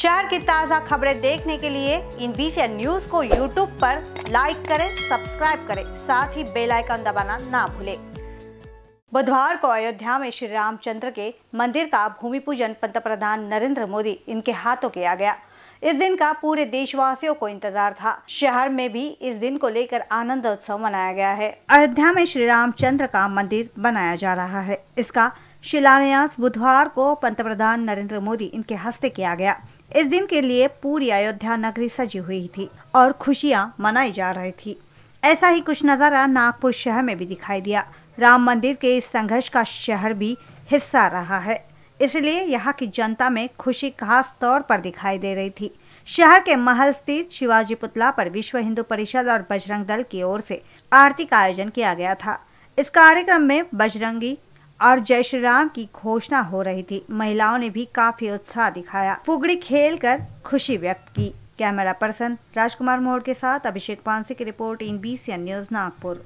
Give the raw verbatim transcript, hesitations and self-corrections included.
शहर की ताज़ा खबरें देखने के लिए in B C N news को यूट्यूब पर लाइक करें, सब्सक्राइब करें, साथ ही बेल आइकन दबाना ना भूलें। बुधवार को अयोध्या में श्री रामचंद्र के मंदिर का भूमि पूजन पंतप्रधान नरेंद्र मोदी इनके हाथों किया गया। इस दिन का पूरे देशवासियों को इंतजार था। शहर में भी इस दिन को लेकर आनंद उत्सव मनाया गया है। अयोध्या में श्री रामचंद्र का मंदिर बनाया जा रहा है। इसका शिलान्यास बुधवार को पंतप्रधान नरेंद्र मोदी इनके हस्ते किया गया। इस दिन के लिए पूरी अयोध्या नगरी सजी हुई थी और खुशियां मनाई जा रही थी। ऐसा ही कुछ नजारा नागपुर शहर में भी दिखाई दिया। राम मंदिर के इस संघर्ष का शहर भी हिस्सा रहा है, इसलिए यहाँ की जनता में खुशी खास तौर पर दिखाई दे रही थी। शहर के महल स्थित शिवाजी पुतला पर विश्व हिंदू परिषद और बजरंग दल की ओर से आरती का आयोजन किया गया था। इस कार्यक्रम में बजरंगी और जय श्री राम की घोषणा हो रही थी। महिलाओं ने भी काफी उत्साह दिखाया, फुगड़ी खेलकर खुशी व्यक्त की। कैमरा पर्सन राजकुमार मोहर के साथ अभिषेक पांडे की report, in B C N news Nagpur.